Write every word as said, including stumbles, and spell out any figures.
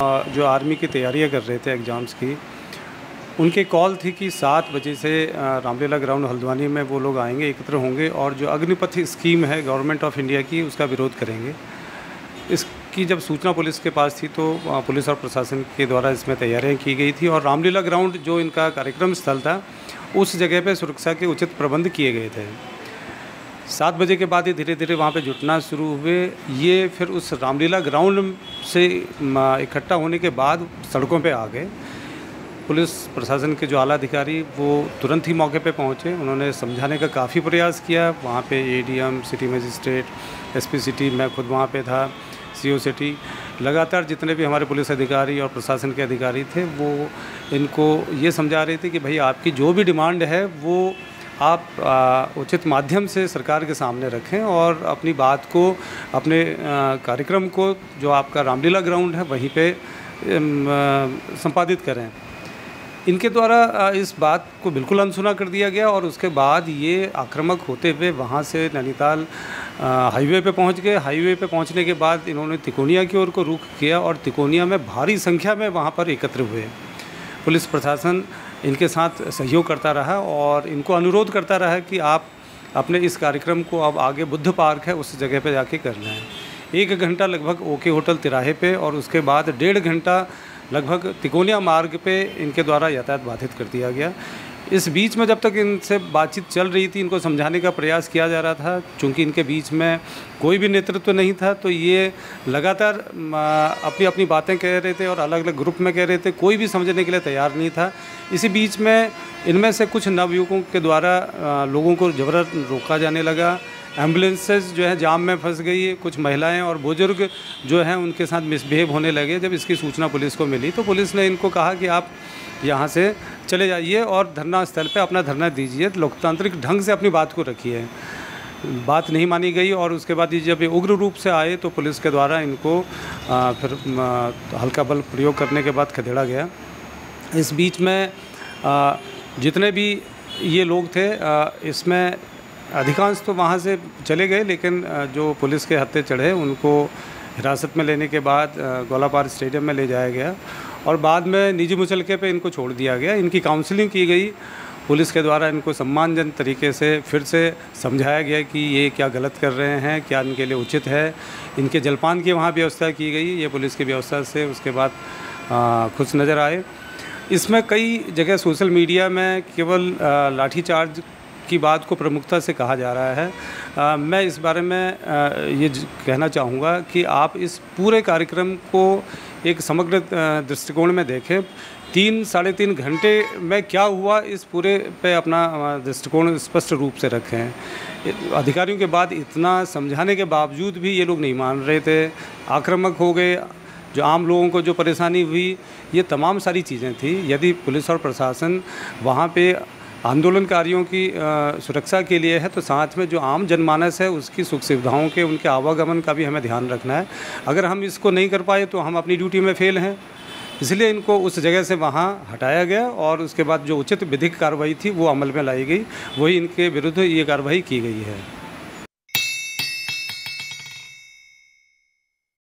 जो आर्मी की तैयारियां कर रहे थे एग्ज़ाम्स की, उनके कॉल थी कि सात बजे से रामलीला ग्राउंड हल्द्वानी में वो लोग आएंगे, एकत्र होंगे और जो अग्निपथ स्कीम है गवर्नमेंट ऑफ इंडिया की, उसका विरोध करेंगे। इसकी जब सूचना पुलिस के पास थी तो पुलिस और प्रशासन के द्वारा इसमें तैयारियाँ की गई थी और रामलीला ग्राउंड जो इनका कार्यक्रम स्थल था उस जगह पर सुरक्षा के उचित प्रबंध किए गए थे। सात बजे के बाद ही धीरे धीरे वहाँ पे जुटना शुरू हुए। ये फिर उस रामलीला ग्राउंड से इकट्ठा होने के बाद सड़कों पे आ गए। पुलिस प्रशासन के जो आला अधिकारी वो तुरंत ही मौके पे पहुँचे। उन्होंने समझाने का काफ़ी प्रयास किया। वहाँ पे ADM, city magistrate, SP city, मैं खुद वहाँ पे था, सीओ सिटी, लगातार जितने भी हमारे पुलिस अधिकारी और प्रशासन के अधिकारी थे वो इनको ये समझा रहे थे कि भाई आपकी जो भी डिमांड है वो आप उचित माध्यम से सरकार के सामने रखें और अपनी बात को, अपने कार्यक्रम को जो आपका रामलीला ग्राउंड है वहीं पे संपादित करें। इनके द्वारा इस बात को बिल्कुल अनसुना कर दिया गया और उसके बाद ये आक्रामक होते हुए वहाँ से नैनीताल हाईवे पे पहुँच गए। हाईवे पे पहुँचने के बाद इन्होंने तिकोनिया की ओर को रुख किया और तिकोनिया में भारी संख्या में वहाँ पर एकत्र हुए। पुलिस प्रशासन इनके साथ सहयोग करता रहा और इनको अनुरोध करता रहा कि आप अपने इस कार्यक्रम को अब आगे बुद्ध पार्क है उस जगह पर जाके कर लें। एक घंटा लगभग ओके होटल तिराहे पे और उसके बाद डेढ़ घंटा लगभग तिकोनिया मार्ग पे इनके द्वारा यातायात बाधित कर दिया गया। इस बीच में जब तक इनसे बातचीत चल रही थी, इनको समझाने का प्रयास किया जा रहा था, चूँकि इनके बीच में कोई भी नेतृत्व नहीं था तो ये लगातार अपनी अपनी बातें कह रहे थे और अलग अलग ग्रुप में कह रहे थे, कोई भी समझने के लिए तैयार नहीं था। इसी बीच में इनमें से कुछ नवयुवकों के द्वारा लोगों को जबरन रोका जाने लगा। एम्बुलेंसेस जो है जाम में फंस गई, कुछ महिलाएं और बुजुर्ग जो हैं उनके साथ मिसबिहेव होने लगे। जब इसकी सूचना पुलिस को मिली तो पुलिस ने इनको कहा कि आप यहाँ से चले जाइए और धरना स्थल पे अपना धरना दीजिए, लोकतांत्रिक ढंग से अपनी बात को रखिए। बात नहीं मानी गई और उसके बाद ये जब ये उग्र रूप से आए तो पुलिस के द्वारा इनको आ, फिर आ, हल्का बल प्रयोग करने के बाद खदेड़ा गया। इस बीच में आ, जितने भी ये लोग थे आ, इसमें अधिकांश तो वहाँ से चले गए, लेकिन जो पुलिस के हत्थे चढ़े उनको हिरासत में लेने के बाद गोलापार स्टेडियम में ले जाया गया और बाद में निजी मुचलके पे इनको छोड़ दिया गया। इनकी काउंसलिंग की गई, पुलिस के द्वारा इनको सम्मानजनक तरीके से फिर से समझाया गया कि ये क्या गलत कर रहे हैं, क्या इनके लिए उचित है। इनके जलपान की वहाँ व्यवस्था की गई, ये पुलिस की व्यवस्था से उसके बाद खुश नज़र आए। इसमें कई जगह सोशल मीडिया में केवल लाठीचार्ज की बात को प्रमुखता से कहा जा रहा है। आ, मैं इस बारे में आ, ये कहना चाहूँगा कि आप इस पूरे कार्यक्रम को एक समग्र दृष्टिकोण में देखें। तीन साढ़े तीन घंटे में क्या हुआ इस पूरे पे अपना दृष्टिकोण स्पष्ट रूप से रखें। अधिकारियों के बाद इतना समझाने के बावजूद भी ये लोग नहीं मान रहे थे, आक्रामक हो गए। जो आम लोगों को जो परेशानी हुई, ये तमाम सारी चीज़ें थी। यदि पुलिस और प्रशासन वहाँ पे आंदोलनकारियों की सुरक्षा के लिए है तो साथ में जो आम जनमानस है उसकी सुख सुविधाओं के, उनके आवागमन का भी हमें ध्यान रखना है। अगर हम इसको नहीं कर पाए तो हम अपनी ड्यूटी में फेल हैं, इसलिए इनको उस जगह से वहाँ हटाया गया और उसके बाद जो उचित विधिक कार्रवाई थी वो अमल में लाई गई। वही इनके विरुद्ध ये कार्रवाई की गई है।